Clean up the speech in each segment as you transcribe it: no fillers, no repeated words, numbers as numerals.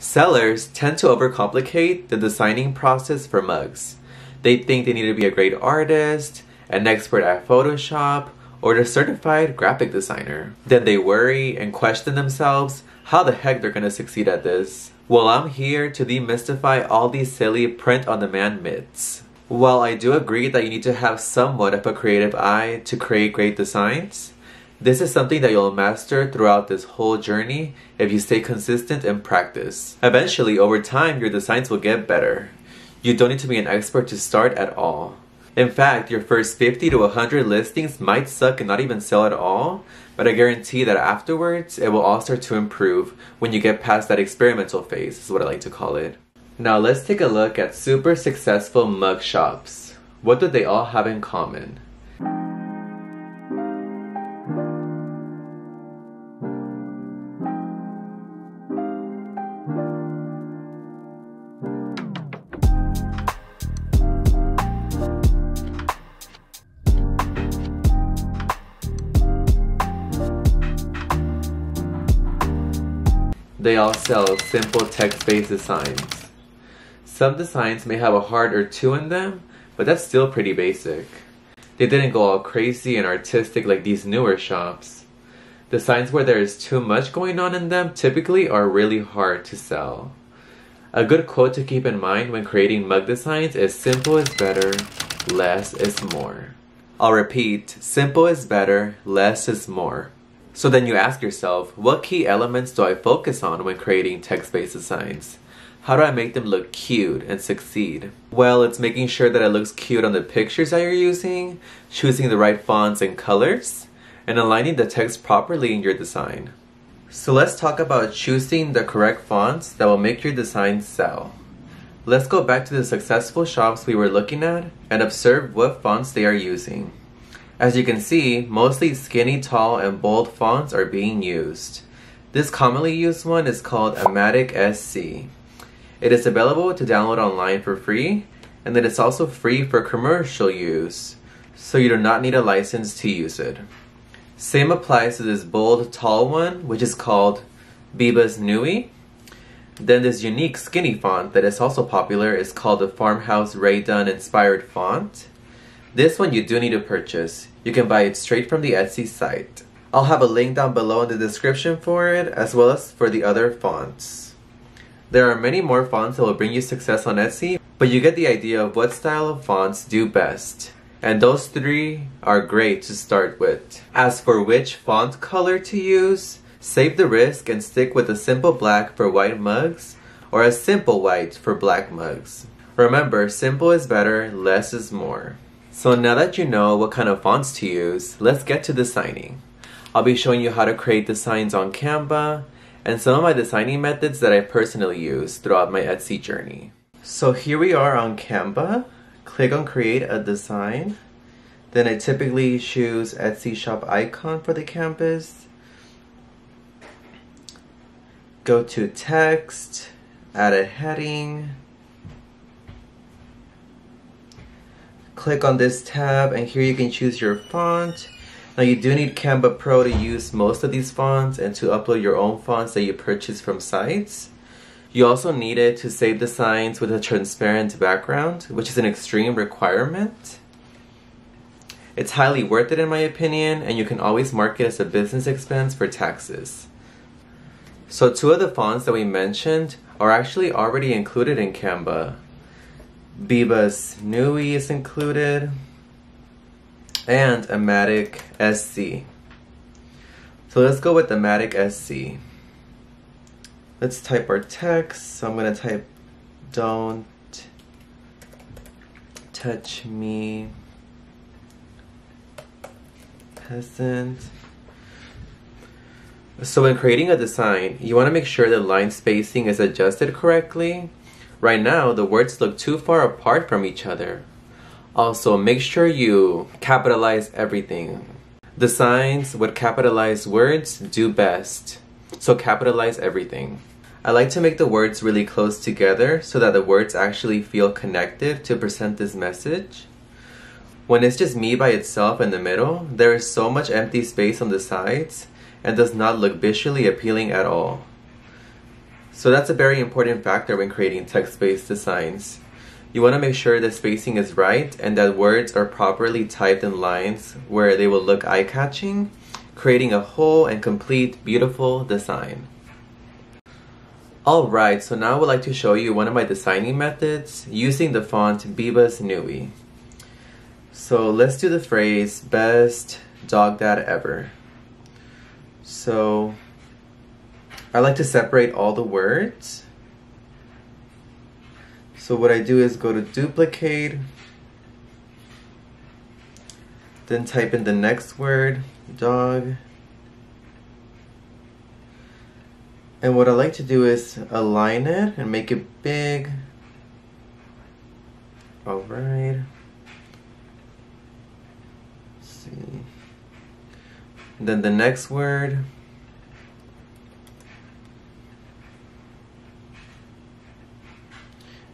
Sellers tend to overcomplicate the designing process for mugs. They think they need to be a great artist, an expert at Photoshop, or a certified graphic designer. Then they worry and question themselves how the heck they're gonna succeed at this. Well, I'm here to demystify all these silly print-on-demand myths. While I do agree that you need to have somewhat of a creative eye to create great designs, this is something that you'll master throughout this whole journey if you stay consistent and practice. Eventually, over time, your designs will get better. You don't need to be an expert to start at all. In fact, your first 50 to 100 listings might suck and not even sell at all, but I guarantee that afterwards, it will all start to improve when you get past that experimental phase, is what I like to call it. Now let's take a look at super successful mug shops. What do they all have in common? They all sell simple text-based designs. Some designs may have a heart or two in them, but that's still pretty basic. They didn't go all crazy and artistic like these newer shops. Designs where there is too much going on in them typically are really hard to sell. A good quote to keep in mind when creating mug designs is simple is better, less is more. I'll repeat, simple is better, less is more. So then you ask yourself, what key elements do I focus on when creating text-based designs? How do I make them look cute and succeed? Well, it's making sure that it looks cute on the pictures that you're using, choosing the right fonts and colors, and aligning the text properly in your design. So let's talk about choosing the correct fonts that will make your design sell. Let's go back to the successful shops we were looking at and observe what fonts they are using. As you can see, mostly skinny, tall, and bold fonts are being used. This commonly used one is called Amatic SC. It is available to download online for free, and it is also free for commercial use, so you do not need a license to use it. Same applies to this bold, tall one, which is called Bebas Neue. Then this unique skinny font that is also popular is called the Farmhouse Ray Dunn inspired font. This one you do need to purchase. You can buy it straight from the Etsy site. I'll have a link down below in the description for it, as well as for the other fonts. There are many more fonts that will bring you success on Etsy, but you get the idea of what style of fonts do best. And those three are great to start with. As for which font color to use, save the risk and stick with a simple black for white mugs, or a simple white for black mugs. Remember, simple is better, less is more. So now that you know what kind of fonts to use, let's get to designing. I'll be showing you how to create designs on Canva and some of my designing methods that I personally use throughout my Etsy journey. So here we are on Canva. Click on create a design. Then I typically choose Etsy shop icon for the canvas. Go to text, add a heading. Click on this tab, and here you can choose your font. Now you do need Canva Pro to use most of these fonts and to upload your own fonts that you purchase from sites. You also need it to save designs with a transparent background, which is an extreme requirement. It's highly worth it in my opinion, and you can always mark it as a business expense for taxes. So two of the fonts that we mentioned are actually already included in Canva. Bebas Neue is included, and Amatic SC. So let's go with Amatic SC. Let's type our text. So I'm going to type, don't touch me, peasant. So when creating a design, you want to make sure the line spacing is adjusted correctly. Right now, the words look too far apart from each other. Also, make sure you capitalize everything. Designs with capitalized words do best, so capitalize everything. I like to make the words really close together so that the words actually feel connected to present this message. When it's just me by itself in the middle, there is so much empty space on the sides and does not look visually appealing at all. So that's a very important factor when creating text-based designs. You want to make sure the spacing is right and that words are properly typed in lines where they will look eye-catching, creating a whole and complete beautiful design. Alright, so now I would like to show you one of my designing methods using the font Bebas Neue. So let's do the phrase, best dog dad ever. So I like to separate all the words. So what I do is go to duplicate, then type in the next word, dog. And what I like to do is align it and make it big. All right. Let's see. And then the next word.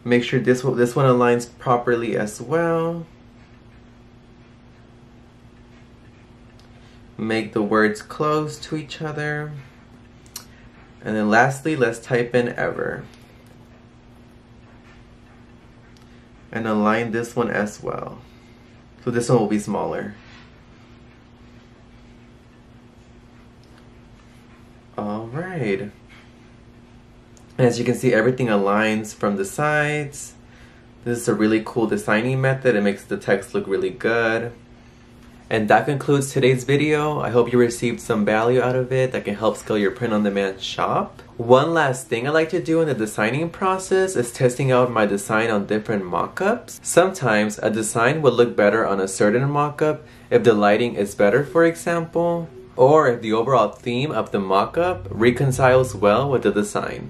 Make sure this one aligns properly as well. Make the words close to each other. And then lastly, let's type in ever. And align this one as well. So this one will be smaller. All right. As you can see, everything aligns from the sides. This is a really cool designing method. It makes the text look really good. And that concludes today's video. I hope you received some value out of it that can help scale your print-on-demand shop. One last thing I like to do in the designing process is testing out my design on different mock-ups. Sometimes a design would look better on a certain mock-up if the lighting is better, for example, or if the overall theme of the mock-up reconciles well with the design.